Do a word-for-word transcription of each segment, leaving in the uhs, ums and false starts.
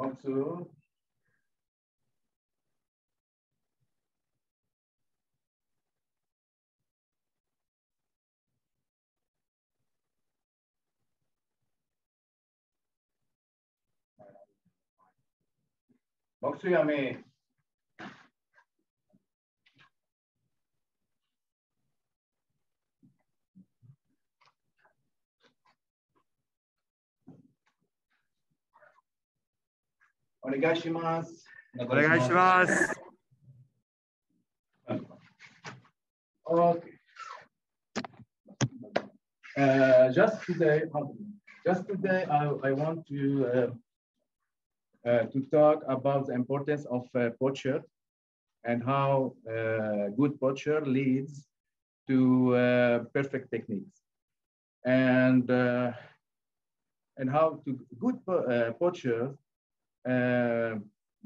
Otsu. Matsuyame. Onegaishimasu. Onegaishimasu. Okay. Uh, just today, just today, I, I want to uh, Uh, to talk about the importance of uh, posture and how uh, good posture leads to uh, perfect techniques, and uh, and how to good uh, posture uh,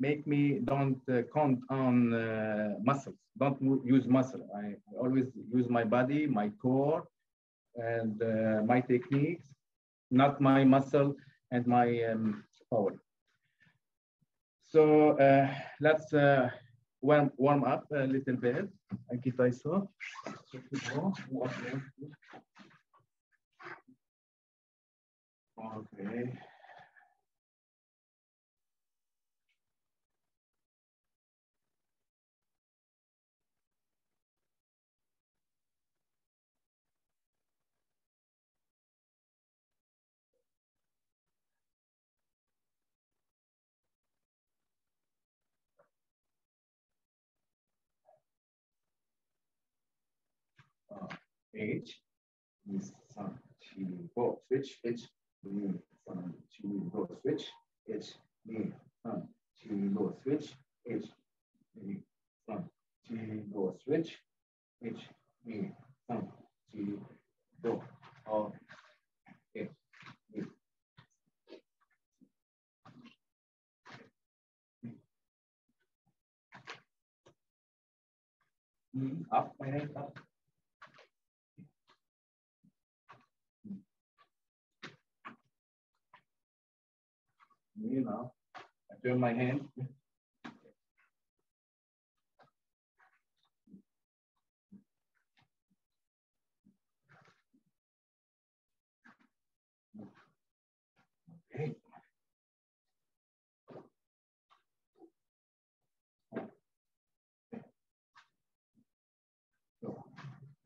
make me don't uh, count on uh, muscles, don't use muscle. I always use my body, my core, and uh, my techniques, not my muscle and my um, power. So uh, let's uh, warm, warm up a little bit. Aikitaiso. Okay. H is san chi go switch. H ni san chi go switch. H ni san chi go switch. H ni san chi go switch. H ni san chi go. Oh, H ni. Up, my hand up. You know, I turn my hand. Okay. So,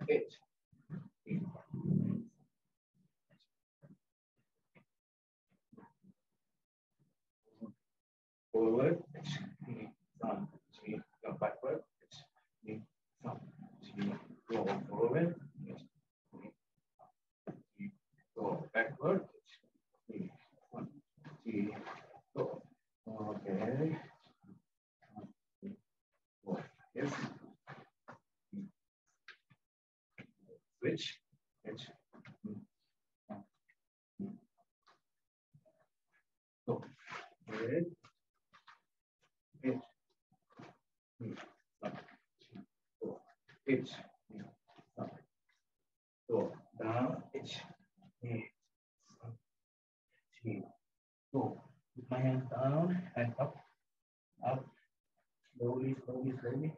it. Forward, some G, go backward, some G, go forward, go backward, one G, go. Okay. Yes. Switch. Switch. Go. Good. H, go down, H, go with my hand down and up, up, slowly, slowly, slowly.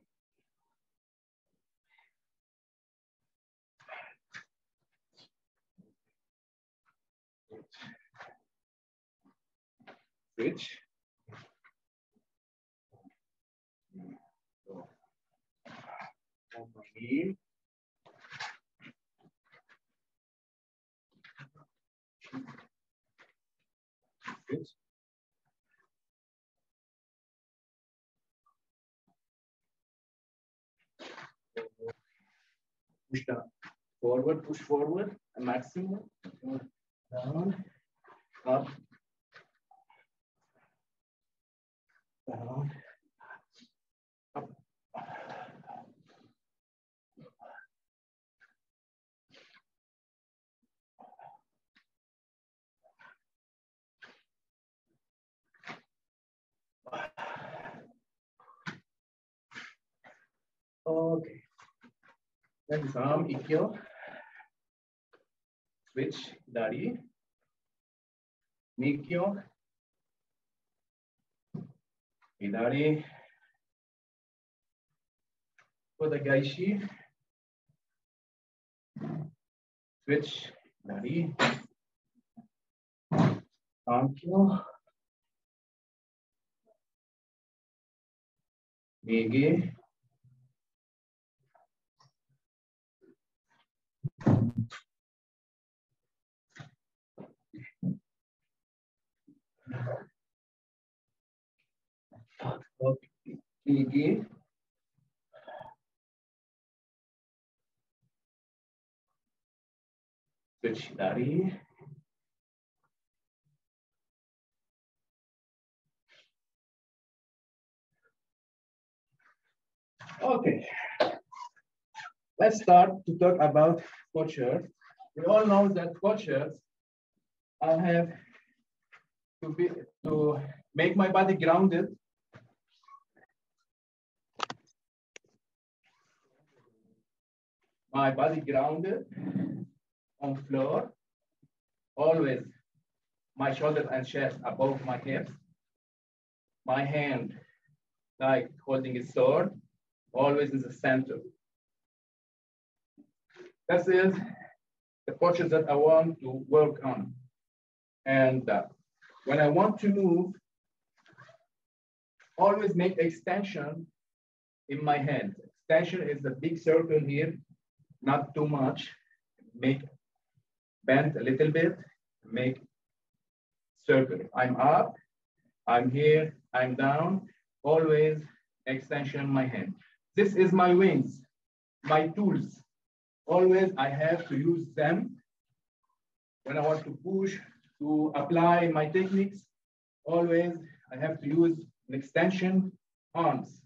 Switch. Here. Good. Push down, forward, push forward, a maximum, down, up, down. Okay. Then some ikkyo. Switch dori. Nikkyo. Hidari. Kodagaishi. Switch. Nari. Sankyo. Nage. Nage. Switch Dari. Okay, let's start to talk about culture. We all know that cultures I have to be to make my body grounded. My body grounded on floor, always my shoulders and chest above my hips. My hand like holding a sword, always in the center. This is the posture that I want to work on. And uh, when I want to move, always make extension in my hand. Extension is the big circle here, not too much. Make bend a little bit, make circle. I'm up, I'm here, I'm down, always extension my hand. This is my wings, my tools. Always I have to use them when I want to push, to apply my techniques. Always I have to use an extension arms.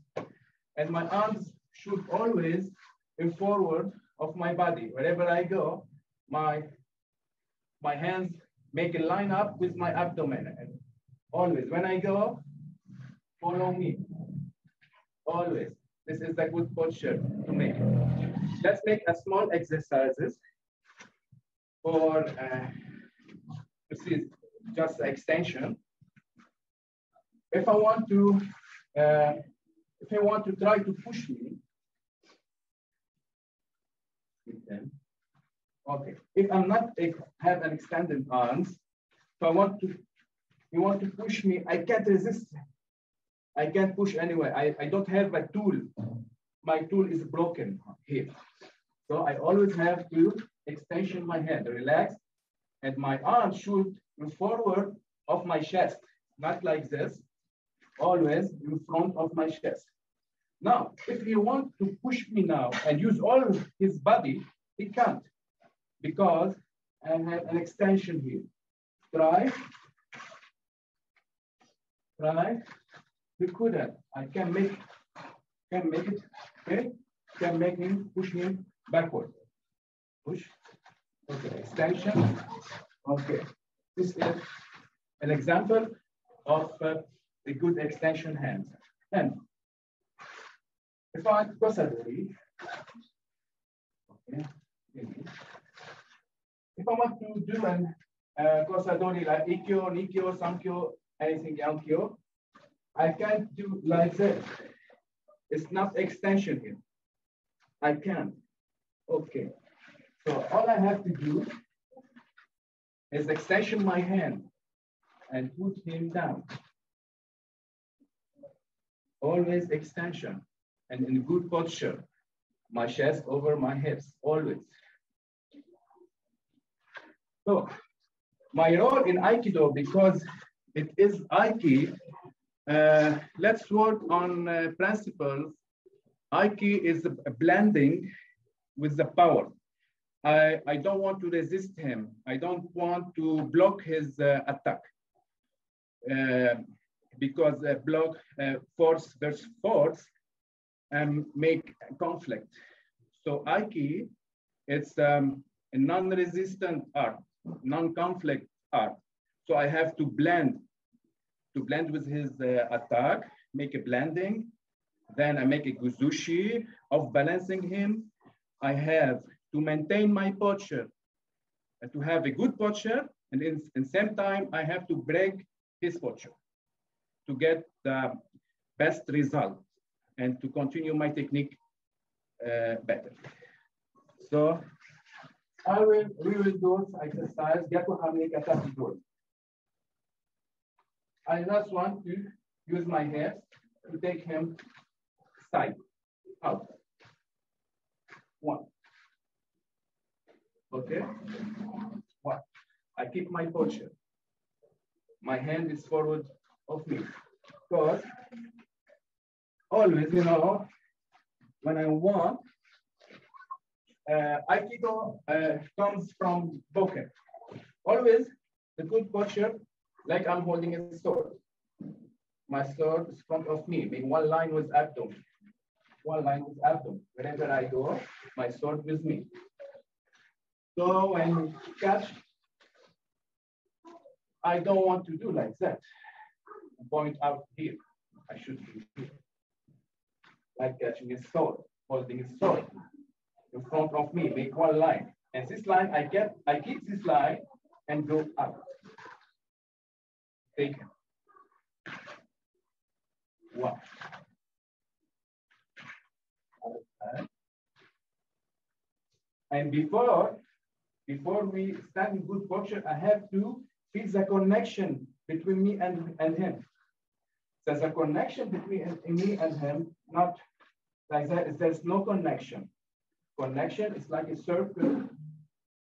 And my arms should always be forward of my body. Wherever I go, my My hands make a line up with my abdomen. And always, when I go, follow me. Always. This is a good posture to make. Let's make a small exercises for uh, this is just extension. If I want to, uh, if I want to try to push me, with them. Okay, if I'm not if I have an extended arms, if I want to, you want to push me, I can't resist. I can't push anyway. I, I don't have a tool. My tool is broken here. So I always have to extension my hand, relax, and my arm should move forward of my chest, not like this, always in front of my chest. Now, if you want to push me now and use all his body, he can't. Because I have an extension here. Try, try, we couldn't. I can make, can make it, okay? Can make him, push him backward. Push, okay, extension, okay. This is an example of uh, a good extension hand. And if I kosa dori, okay, maybe. If I want to do an uh, kosa dori like ikkyo, nikkyo, sankyo, anything yankyo, I can't do like this. It's not extension here. I can't. Okay. So all I have to do is extension my hand and put him down. Always extension and in good posture. My chest over my hips, always. So my role in Aikido, because it is Aiki, uh, let's work on uh, principles. Aiki is a blending with the power. I, I don't want to resist him. I don't want to block his uh, attack. Uh, because uh, block, uh, force versus force um, make conflict. So Aiki, it's um, a non-resistant art. Non-conflict art. So I have to blend, to blend with his uh, attack, make a blending. Then I make a kuzushi of balancing him. I have to maintain my posture, uh, to have a good posture. And in the same time, I have to break his posture to get the, best result and to continue my technique uh, better. So I will, we will do exercise Gyakuhamne Katate Dori. I just want to use my hands to take him side out. One. Okay. One. I keep my posture. My hand is forward of me. Because always, you know, when I want, uh, Aikido uh, comes from boken. Always the good posture, like I'm holding a sword. My sword is in front of me, being one line with abdomen. One line with abdomen. Wherever I go, my sword with me. So when you catch, I don't want to do like that. Point out here. I should be here. Like catching a sword, holding a sword in front of me, make one line. And this line, I get, I keep this line and go up. Take one. And before, before we stand in good posture, I have to feel the connection between me and, and him. There's a connection between me and him, not like that. There's no connection. Connection is like a circle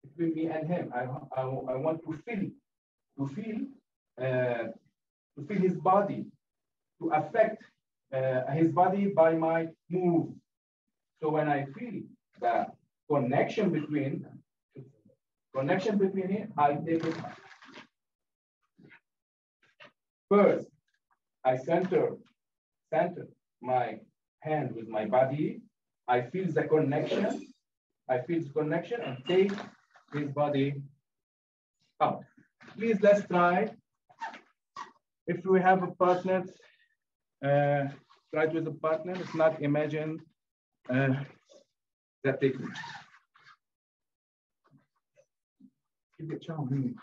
between me and him. I, I, I want to feel, to feel, uh, to feel his body, to affect uh, his body by my move. So when I feel the connection between, connection between him, I take it. First, I center, center my hand with my body. I feel the connection. I feel the connection and take his body out. Please, let's try. If we have a partner, uh, try it with a partner. If not, imagine uh, that technique. Give it a chance.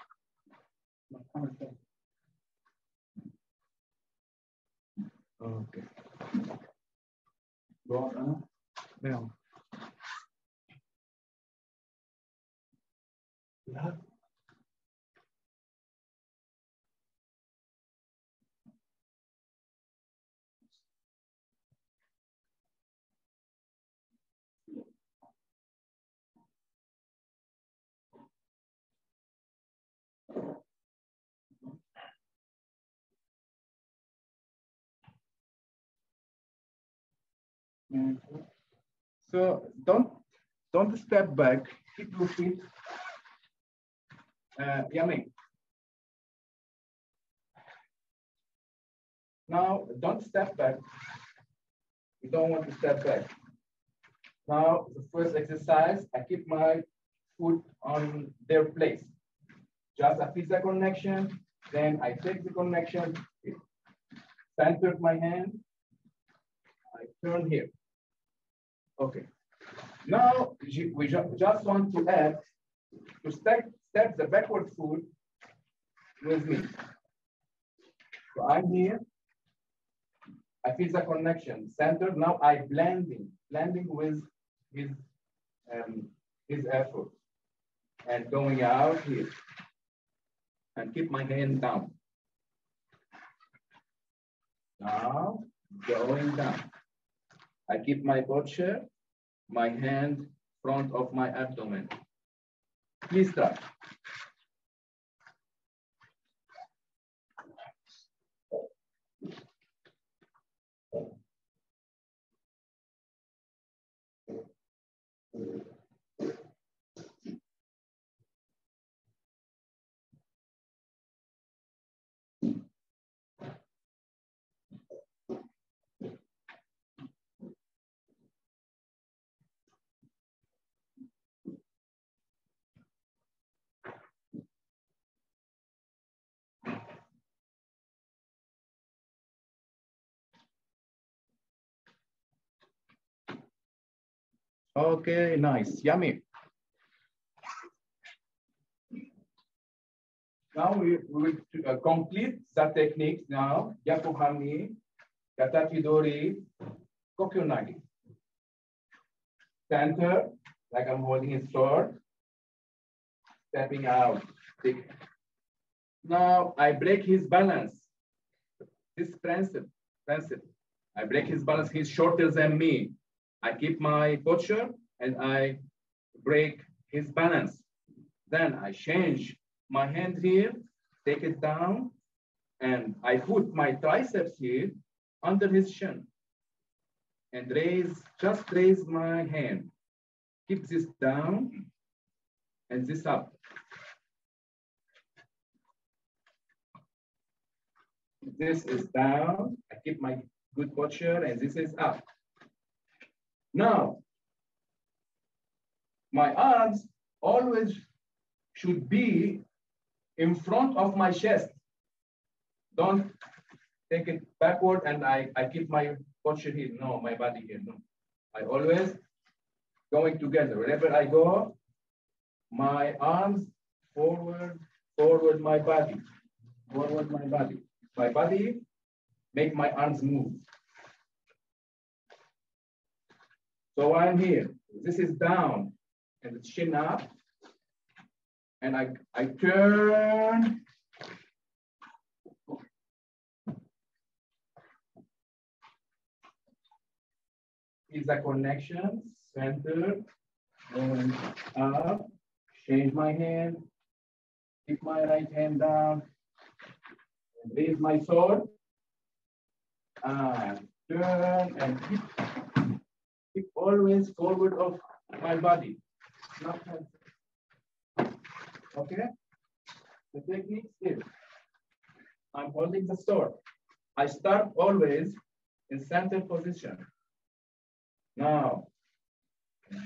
Okay. Go on, huh? Down. Yeah. So don't don't step back. Keep your feet. Uh, yummy. Now don't step back. You don't want to step back. Now the first exercise. I keep my foot on their place. Just I feel the connection. Then I take the connection. Center my hand. I turn here. Okay, now we just want to add, to step, step the backward foot with me. So I'm here, I feel the connection, center, now I blending, blending with his, um, his effort and going out here and keep my hand down. Now, going down. I keep my posture, my hand front of my abdomen. Please try. Okay, nice, yummy. Now we will uh, complete the technique now. Gyakuhamne Katate Dori Kokunagi. Center, like I'm holding his sword. Stepping out. Now I break his balance. This principle, principle. I break his balance. He's shorter than me. I keep my posture and I break his balance. Then I change my hand here, take it down, and I put my triceps here under his shin and raise, just raise my hand. Keep this down and this up. This is down, I keep my good posture, and this is up. Now, my arms always should be in front of my chest. Don't take it backward and I, I keep my posture here. No, my body here, no. I always going together. Wherever I go, my arms forward, forward my body, forward my body. My body, make my arms move. So I'm here, this is down and the chin up. And I, I turn. Is a connection, center, going up, change my hand, keep my right hand down, and raise my sword, and turn, and keep, keep always forward of my body. Not okay, the technique is, I'm holding the sword. I start always in center position. Now,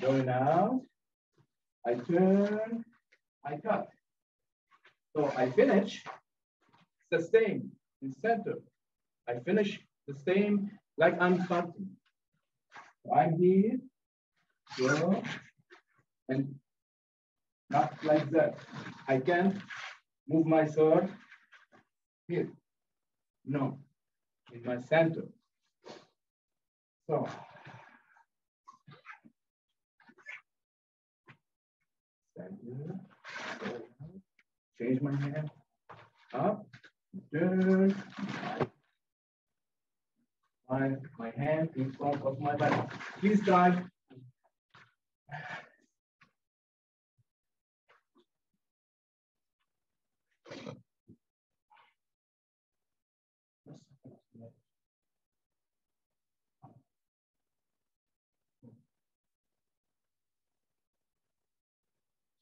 going out, I turn, I cut. So I finish the same in center. I finish the same like I'm starting. So I'm here, go, and not like that. I can move my sword here. No, in my center. So. Change my hand up, turn my, my hand in front of my body. Please try.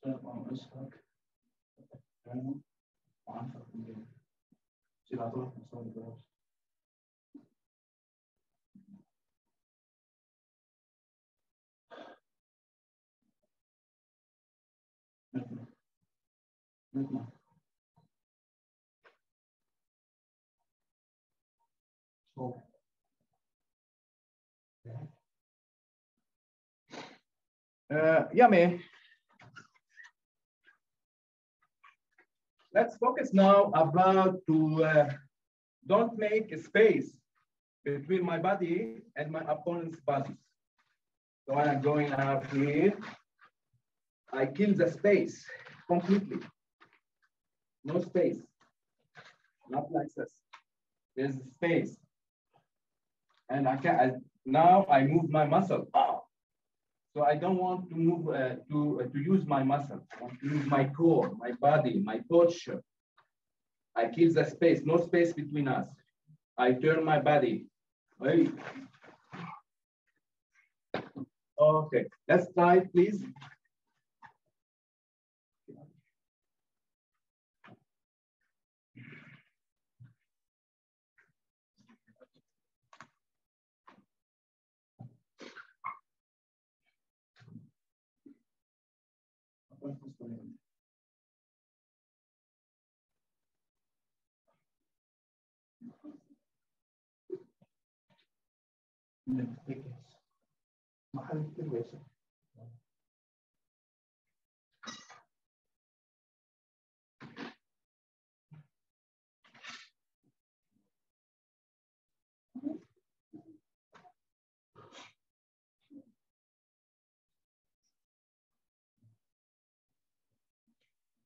So I'm stuck. So uh yeah me. Let's focus now about to uh, don't make a space between my body and my opponent's body. So when I'm going out here, I kill the space completely. No space, not like this. There's space. And I can, I, now I move my muscle. Oh. So I don't want to move uh, to uh, to use my muscle. I want to use my core, my body, my posture. I keep the space, no space between us. I turn my body. Hey. Okay, let's try, please.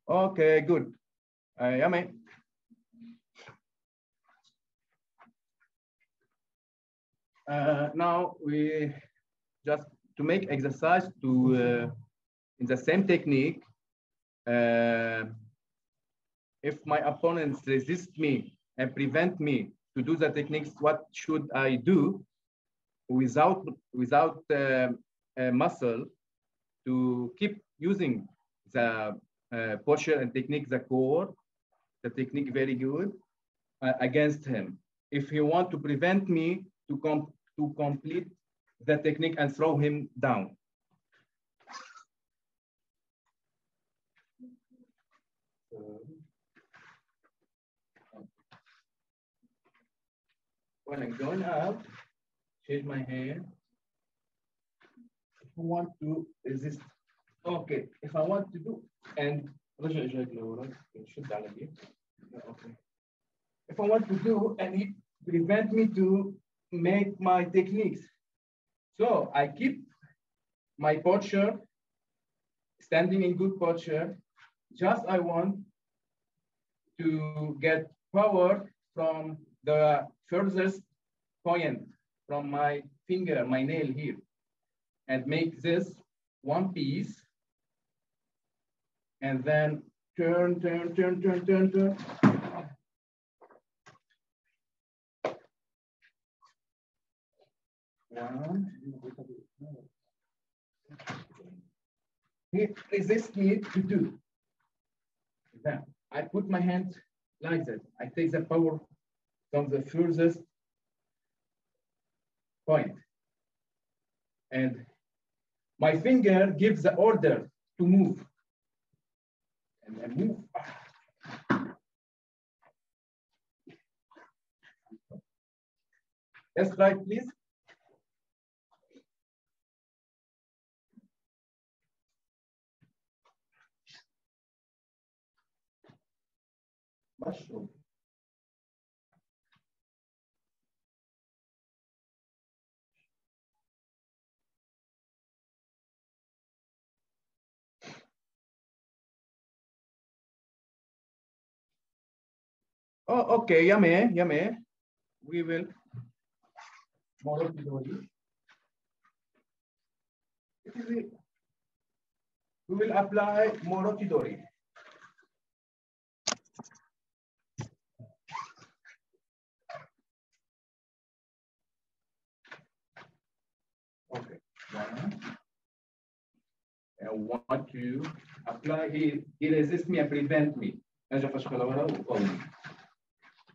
Okay, good. I am it. Uh, now we just to make exercise to uh, in the same technique. Uh, if my opponents resist me and prevent me to do the techniques, what should I do without without uh, a muscle to keep using the uh, posture and technique, the core, the technique very good uh, against him. If he want to prevent me to com to complete the technique and throw him down. When I'm going up, change my hand. If I want to resist, okay. If I want to do and okay. If I want to do and he prevent me to make my techniques. So I keep my posture, standing in good posture. Just I want to get power from the furthest point from my finger, my nail here, and make this one piece. And then turn, turn, turn, turn, turn, turn. One. He resists me to do. Then I put my hand like that. I take the power from the furthest point. And my finger gives the order to move. And I move. Let's try, please. Mushroom. Oh, okay, Yame, Yame. We will morote dori. We will apply morote dori. Okay. I want to apply. He, he resists me and prevent me.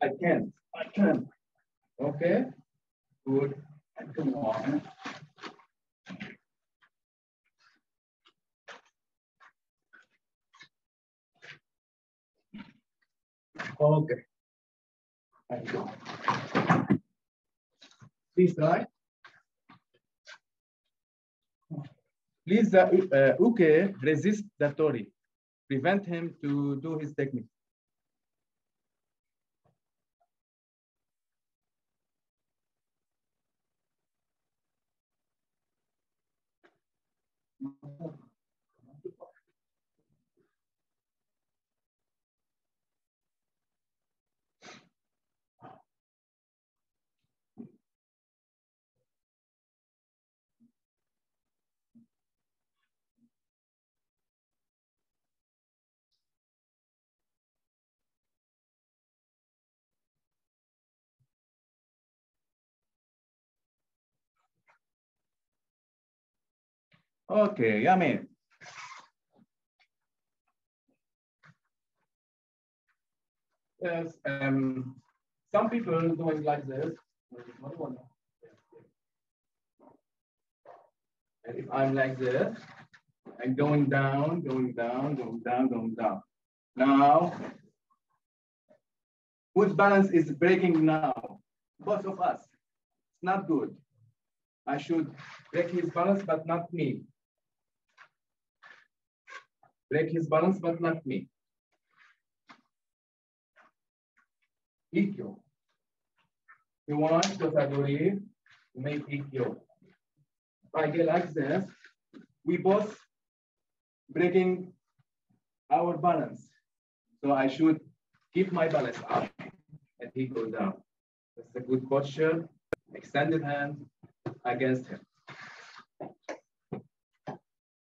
I can, I can. Okay, good. And come on. Okay. And go. Please try. Please, uh, uh, Uke, resist the Tori. Prevent him to do his technique. Okay, yummy. Yes, um, some people doing like this. And if I'm like this, I'm going down, going down, going down, going down. Now, whose balance is breaking now? Both of us. It's not good. I should break his balance, but not me. Break his balance, but not me. Ikkyo. You want kosa dori to make ikkyo. If I get like this, we both breaking our balance. So I should keep my balance up and he goes down. That's a good posture. Extended hand against him.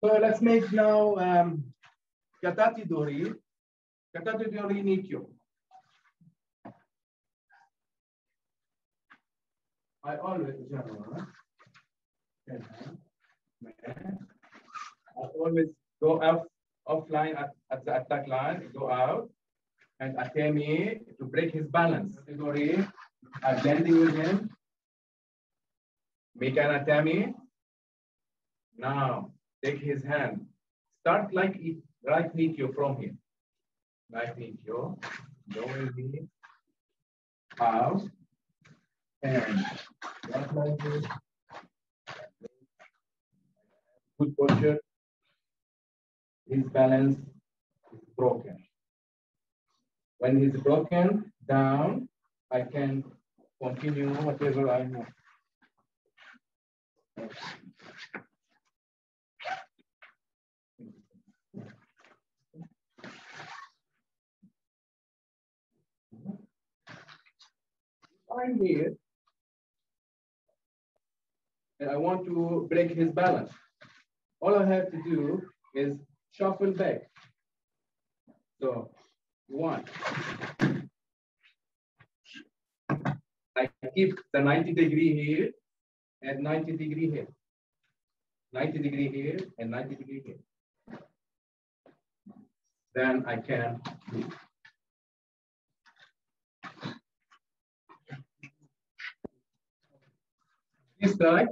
So let's make now um, Katate Dori, Katate Dori Nikkyo. I always general, huh? I always go up offline at, at the attack line, go out, and Atemi to break his balance. Katate Dori, I'm blending with him. Make an Atemi. Now take his hand. Start like it, right nikkyo from him. Right nikkyo, going in, out, and just like this. Good posture. His balance is broken. When he's broken down, I can continue whatever I know. I'm here, and I want to break his balance. All I have to do is shuffle back. So one, I keep the ninety degree here and ninety degree here, ninety degree here and ninety degree here. Then I can move. This side.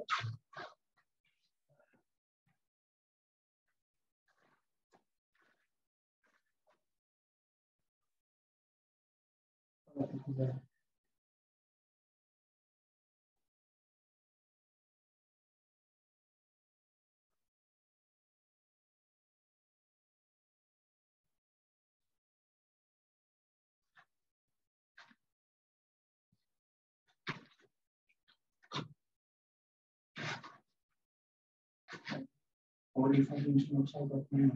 Or if I didn't know so that maybe.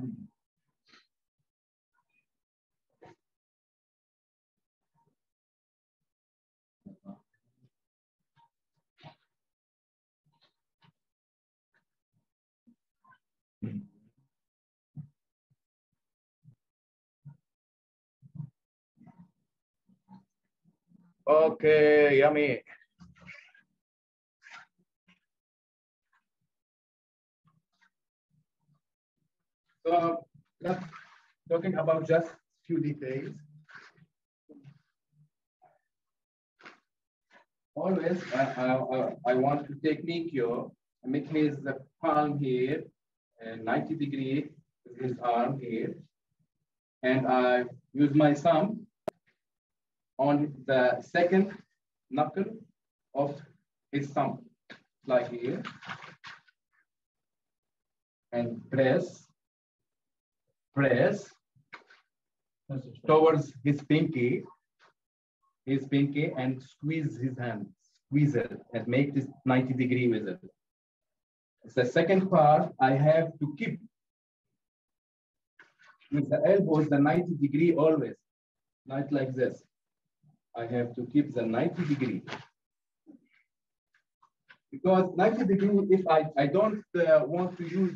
Okay, yummy. So not talking about just few details. Always, I, I, I want to take Nikkyo and make his palm here, and ninety degree with his arm here. And I use my thumb on the second knuckle of his thumb, like here, and press, press towards his pinky, his pinky, and squeeze his hand, squeeze it, and make this ninety degree with it. It's the second part I have to keep with the elbows, the ninety degree always, not like this. I have to keep the ninety degree. Because ninety degree, if I, I don't uh, want to use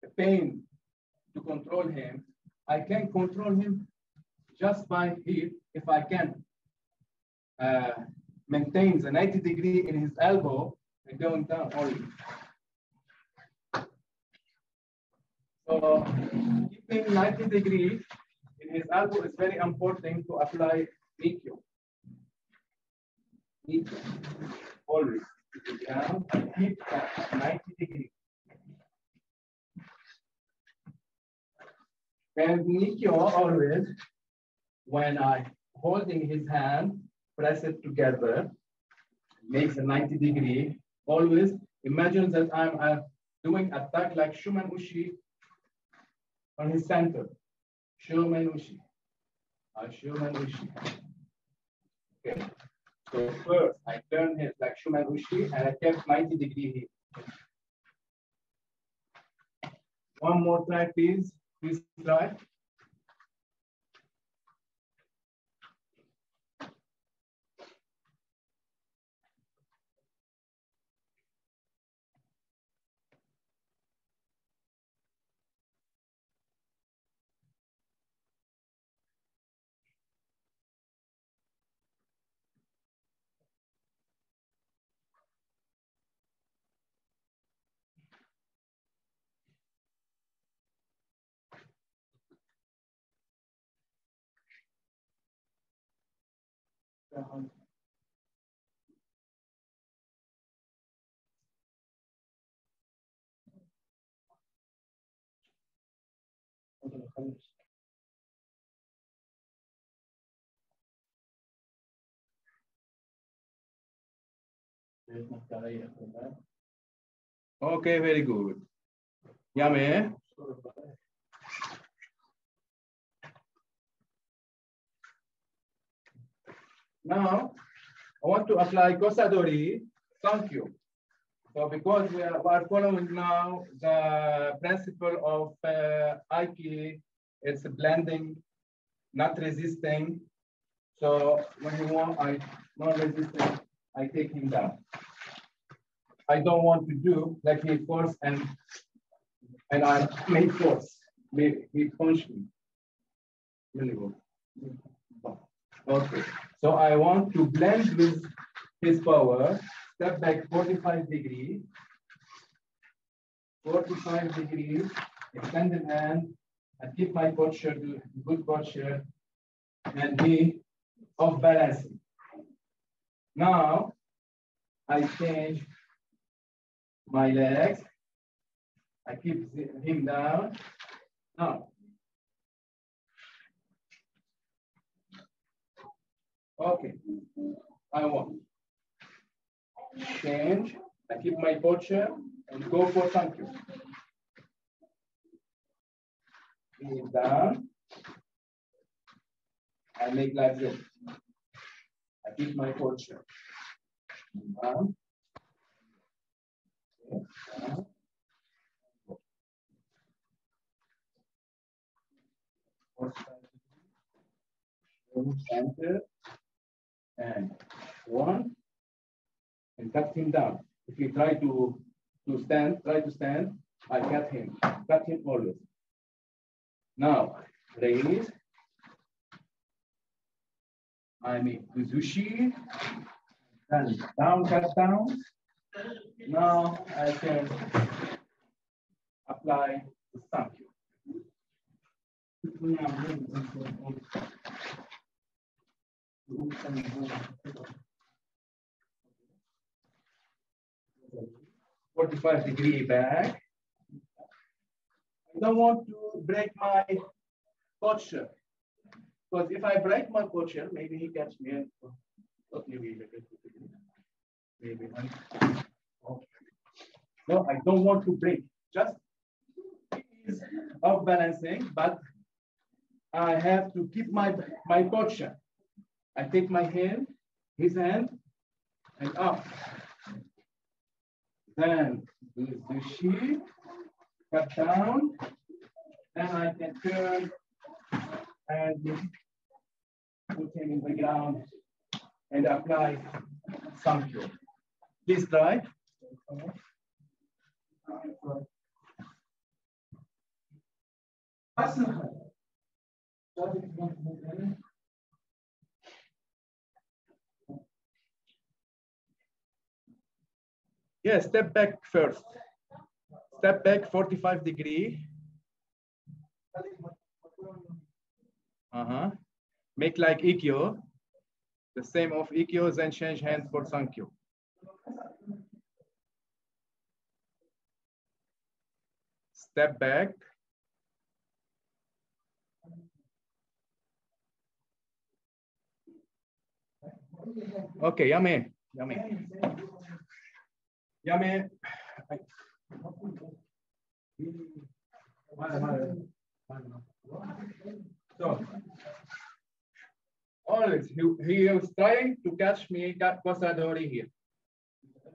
the pain to control him, I can control him just by here, if I can uh, maintain the ninety degree in his elbow and going down only. So keeping ninety degree in his elbow is very important to apply Nikkyo. Nikkyo. Always. Down and keep at ninety degrees. And Nikkyo always, when I holding his hand, press it together, makes a ninety degree. Always imagine that I'm uh, doing attack like Shomen Uchi on his center. Shomen Uchi. I Shomen Uchi. Okay. So first, I turn him like Shomen Uchi, and I kept ninety degree here. One more try, please. Please try. Okay, very good. Yame. Now, I want to apply kosa dori sankyo. So because we are, we are following now the principle of uh, Aiki, it's blending, not resisting. So when you want, I not resisting, I take him down. I don't want to do like he force and and I make force, make he punch me. Really good. Okay, so I want to blend with his power. Step back forty-five degrees. forty-five degrees, extended hand, and keep my posture, good posture, and be off balancing. Now, I change my legs. I keep him down. Now, okay, I want change. I keep my posture and go for sankyo. Move down. I make like this. I keep my posture. Move down. down. Center. And one, and cut him down. If you try to, to stand, try to stand, I cut him, cut him always. Now, raise. I make kuzushi, and down, cut down. Now I can apply the sankyo. forty-five degree back. I don't want to break my posture, because if I break my posture, maybe he catch me and maybe maybe no, I don't want to break. Just ease off balancing, but I have to keep my my posture. I take my hand, his hand, and up. Then do the sheet, cut down, then I can turn and put him in the ground and apply sankyo. Please try. Yeah, step back first. Step back forty-five degree. Uh-huh. Make like ikkyo. The same of ikkyo, then change hands for sankyo. Step back. Okay, yame, yame. Yame. So, always he, he was trying to catch me, kosa dori here.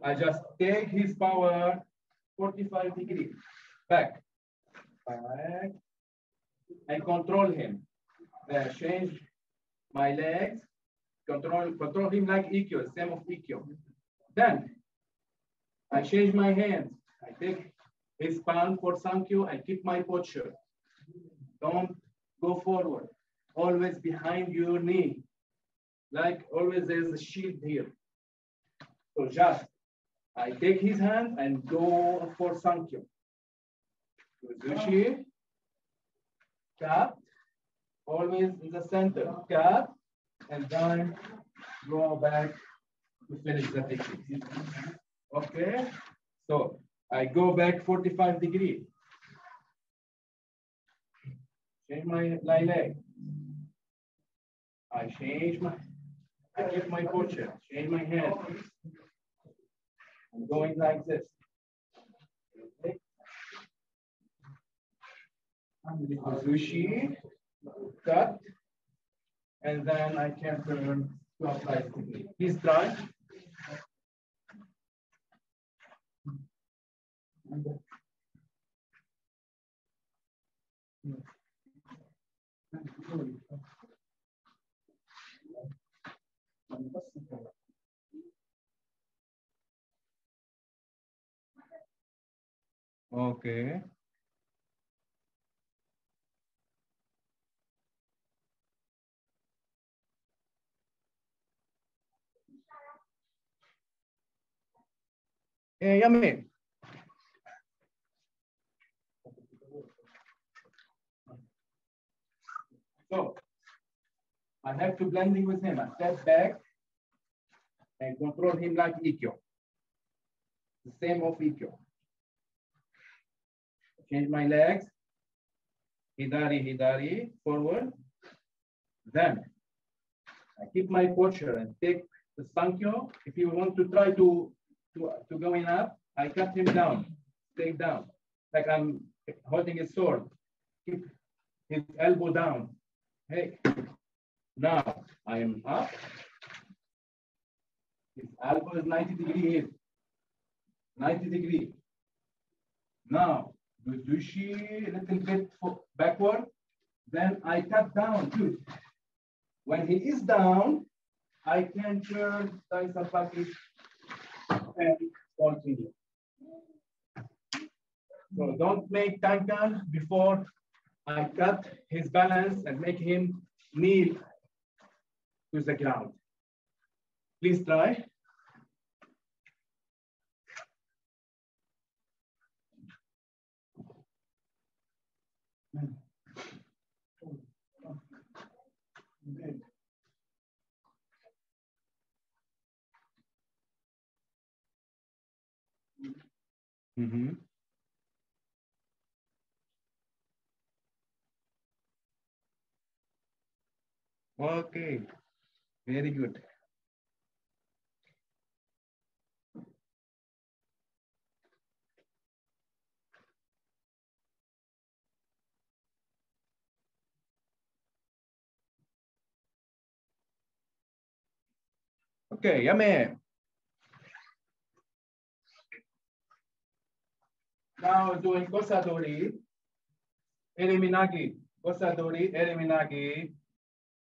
I just take his power forty-five degrees back. Back. And control him. Then change my legs. Control, control him like ikkyo, same of ikkyo. Then I change my hands. I take his palm for sankyo. I keep my posture. Don't go forward. Always behind your knee. Like always, there's a shield here. So just I take his hand and go for sankyo. Kuzushi. Cut. Always in the center. Cut. And then roll back to finish the technique. Okay, so I go back forty-five degrees. Change my, my leg. I change my, I get my posture, change my hand. I'm going like this. Okay. I'm the kuzushi, cut, and then I can turn to apply technique. Please try. Okay. Eh, Yami. So I have to blending with him. I step back and control him like ikkyo. The same of ikkyo. Change my legs. Hidari, hidari, forward. Then I keep my posture and take the sankyo. If you want to try to to, to go in up, I cut him down, take down. Like I'm holding his sword. Keep his elbow down. Hey, now I am up. His elbow is ninety degrees here. ninety degrees. Now, kuzushi a little bit backward. Then I cut down too. When he is down, I can turn taisabaki and continue. So don't make tenkan before I cut his balance and make him kneel to the ground. Please try. Mm-hmm. Okay, very good. Okay, Yame. Now doing kosa dori irimi nage, kosa dori irimi nage,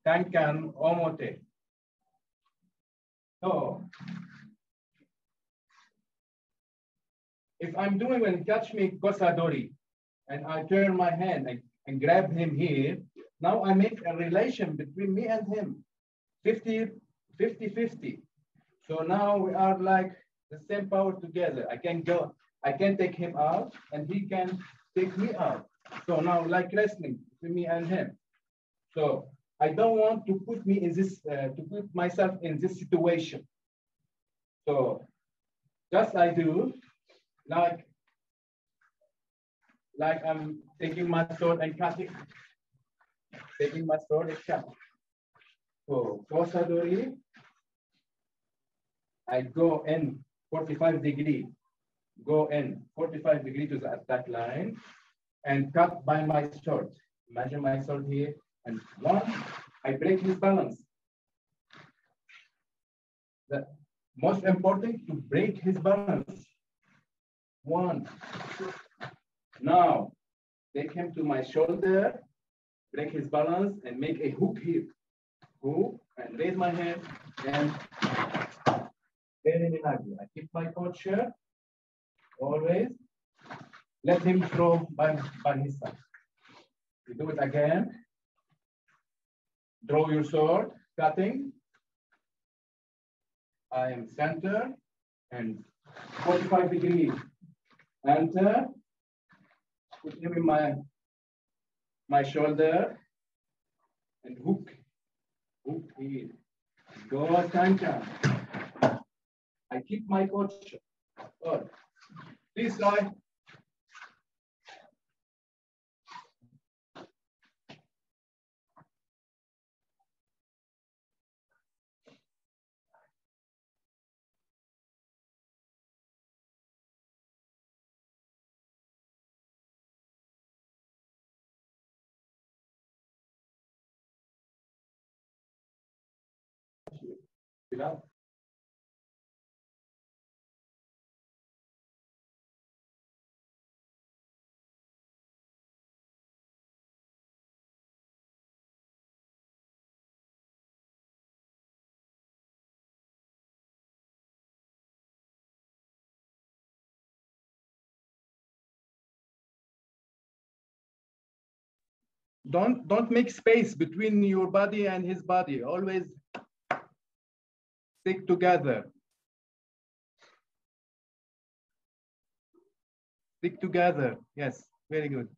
tenkan omote. So if I'm doing when catch me kosa dori and I turn my hand and, and grab him here, now I make a relation between me and him, fifty fifty. So now we are like the same power together. I can go. I can take him out and he can take me out. So now like wrestling between me and him. So I don't want to put me in this, uh, to put myself in this situation. So just I do, like, like I'm taking my sword and cutting, taking my sword and cutting. So kosa dori, I go in forty-five degrees. Go in forty-five degrees to the attack line and cut by my sword. Imagine my sword here. And one, I break his balance. The most important to break his balance. One. Now, take him to my shoulder, break his balance, and make a hook here. Hook, and raise my hand, and I keep my posture. Always let him throw by, by his side. You do it again. Draw your sword, cutting. I am center and forty-five degrees. Enter. Put him in my, my shoulder and hook. Hook here. go, Tenkan. I keep my posture. Good. This side. It up. Don't don't make space between your body and his body. Always stick together. Stick together. Yes, very good.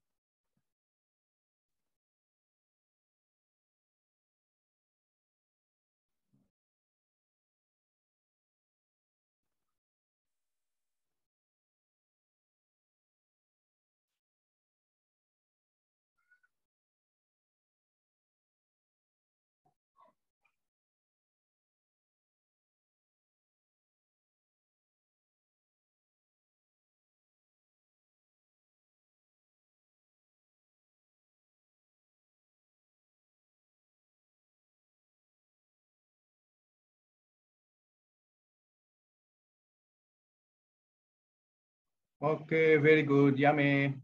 Okay, very good, yummy.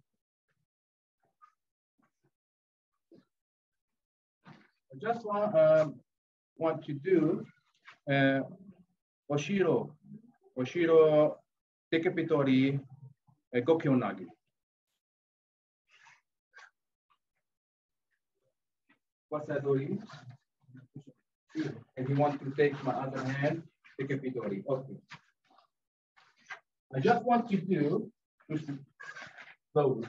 I just want, uh, want to do uh, Oshiro, Oshiro, Teke Pitori, uh, Gokyo Nagi. Kosa dori. If you want to take my other hand, Teke Pitori. Okay. I just want to do slowly, slowly,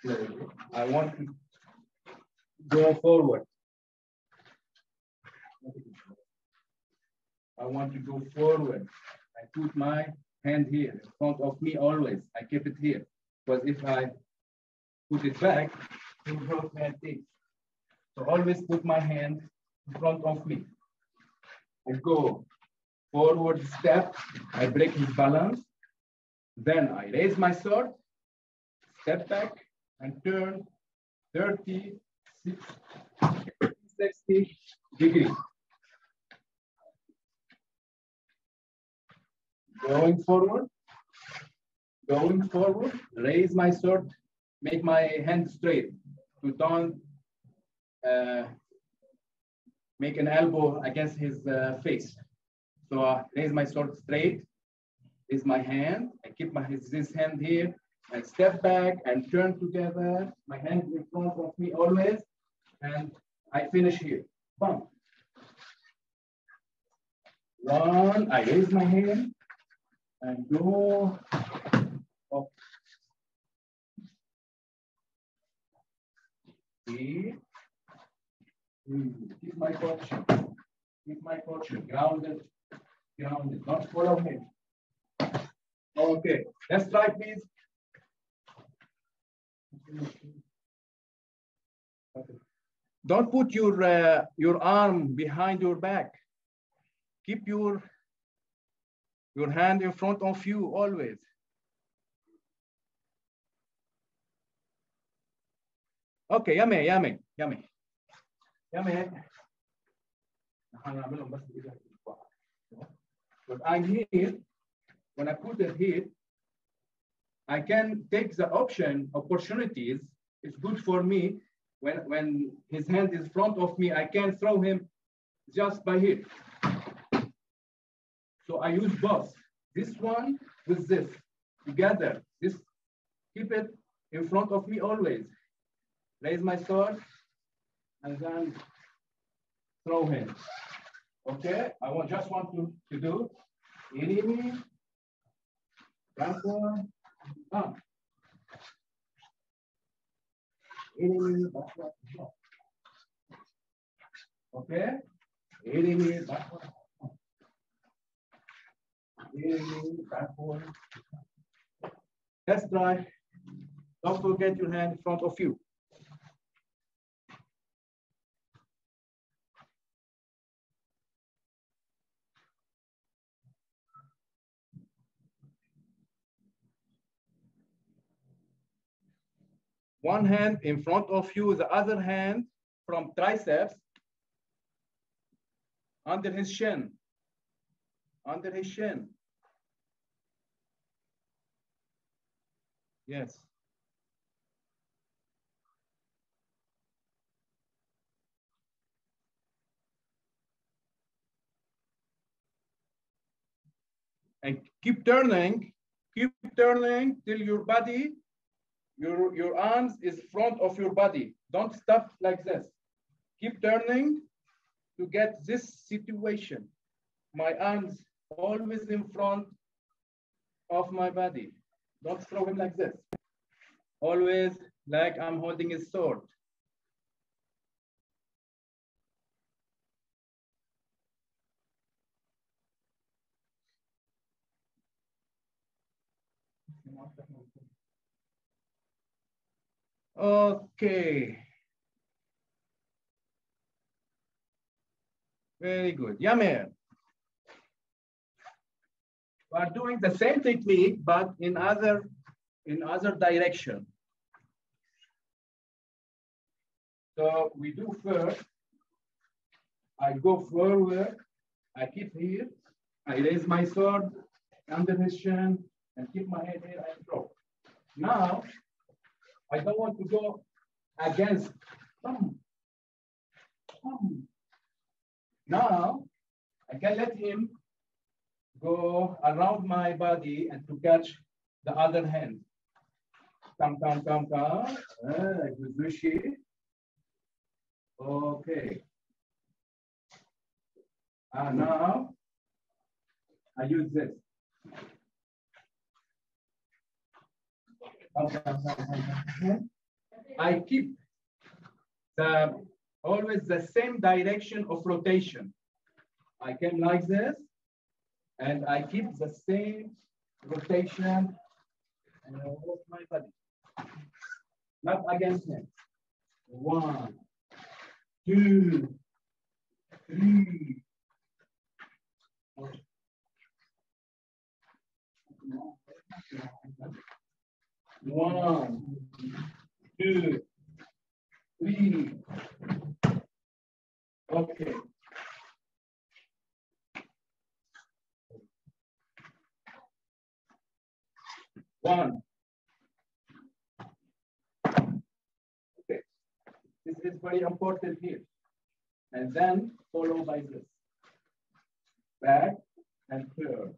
slowly. I want to go forward. I want to go forward. I put my hand here in front of me always. I keep it here. Because if I put it back, it will not take. So always put my hand in front of me and go. Forward step, I break his balance. Then I raise my sword, step back and turn thirty, sixty degrees. Going forward, going forward, raise my sword, make my hand straight. To don't uh, make an elbow against his uh, face. So I raise my sword straight, raise my hand, I keep my this hand here, I step back and turn together, my hand in front of me always, and I finish here. Bump. One, I raise my hand and go up. Three. Keep my posture. Keep my posture grounded. Grounded, not follow him. Okay, let's try, please. Don't put your uh, your arm behind your back. Keep your your hand in front of you always. Okay, yummy, yummy, yummy, yummy. But I'm here, when I put it here, I can take the option, opportunities. It's good for me. When, when his hand is in front of me, I can throw him just by here. So I use both. This one with this, together. This, keep it in front of me always. Raise my sword and then throw him. Okay, I want, just want to, to do irimi, backward, bump. Irimi, backward, bump. Okay, Irimi backward. Irimi backward. Let's try. Don't forget your hand in front of you. One hand in front of you, the other hand from triceps under his shin, under his shin. Yes. And keep turning, keep turning till your body, your, your arms is front of your body. Don't stop like this. Keep turning to get this situation. My arms always in front of my body. Don't throw him like this. Always like I'm holding his sword. Okay. Very good. Yame. We are doing the same technique, but in other, in other direction. So we do first, I go forward, I keep here, I raise my sword under his shin, and keep my head here, I throw. Now, I don't want to go against. Come. Come. Now, I can let him go around my body and to catch the other hand. Come, come, come, come. Ah, kuzushi. Okay. And now, I use this. I keep the, always the same direction of rotation. I came like this, and I keep the same rotation of my body. Not against him. One, two, three. One, two, three. Okay. One. Okay. This is very important here. And then follow by this. Back and turn.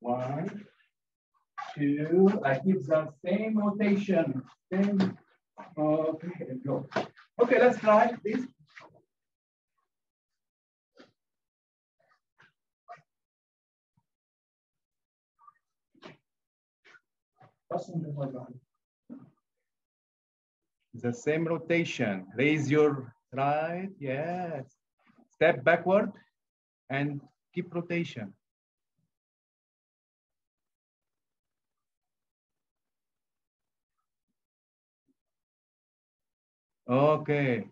One, two, I keep the same rotation. Same, okay, go. Okay, let's try this. The same rotation. Raise your right, yes. Step backward and keep rotation. Okay,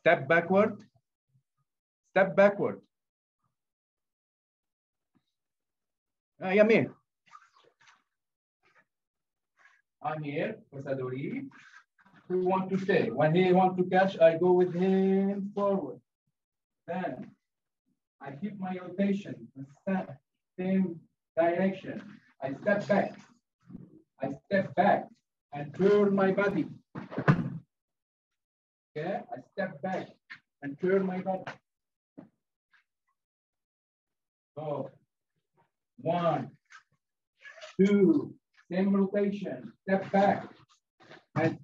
step backward, step backward. Ah, yeah, me. I'm here, kosa dori. We want to stay. When he wants to catch, I go with him forward. Then I keep my rotation, step, same direction. I step back, I step back and turn my body. Okay, I step back and turn my body. So, one, two, same rotation, step back. And,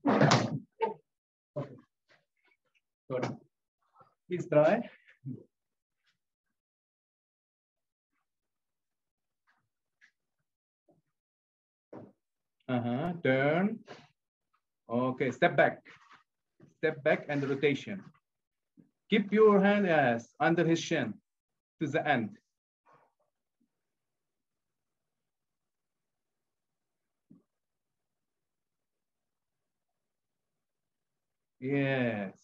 okay, sorry. Please try. Uh-huh, turn. Okay, step back. step back and rotation. Keep your hand as under his shin to the end. Yes.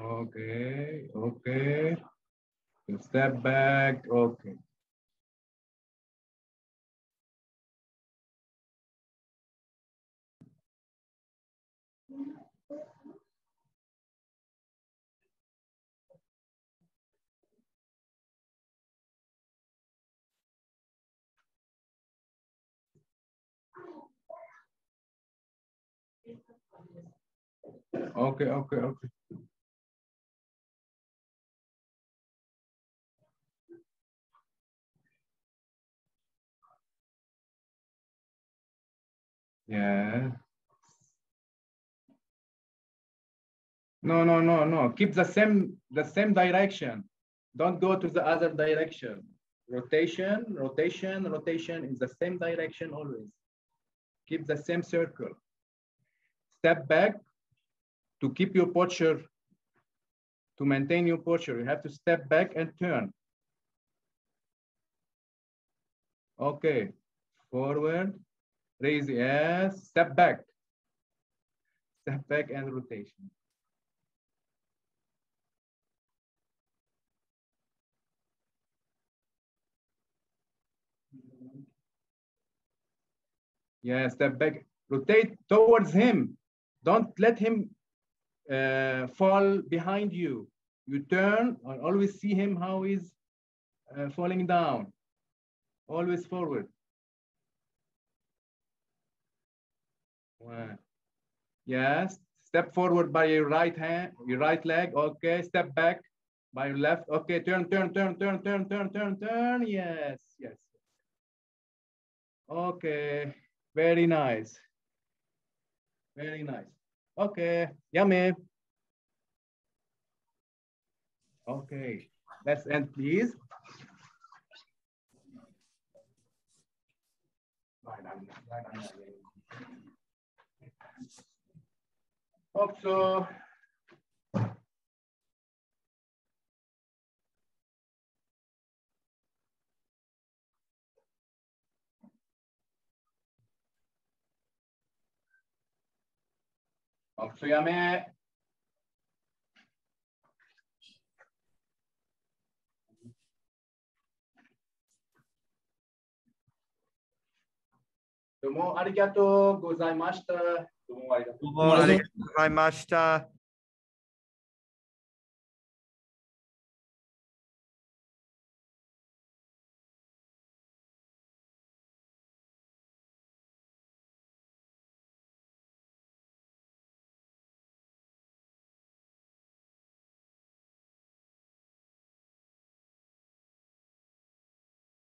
Okay, okay. Step back, okay. Okay, okay, okay. Yeah. No, no, no, no. Keep the same the same direction. Don't go to the other direction. Rotation, rotation, rotation in the same direction always. Keep the same circle. Step back to keep your posture, to maintain your posture. You have to step back and turn. Okay, forward, raise the ass, step back. Step back and rotation. Yeah, step back, rotate towards him. Don't let him uh, fall behind you. You turn and always see him how he's uh, falling down. Always forward. Wow. Yes, step forward by your right hand, your right leg. Okay, step back by your left. Okay, turn, turn, turn, turn, turn, turn, turn, turn. Yes, yes. Okay, very nice. Very nice. Okay, yummy. Okay, let's end, please. Hope so. Hope so, yummy. Domo arigatou gozaimashita. どうもありがとうございました。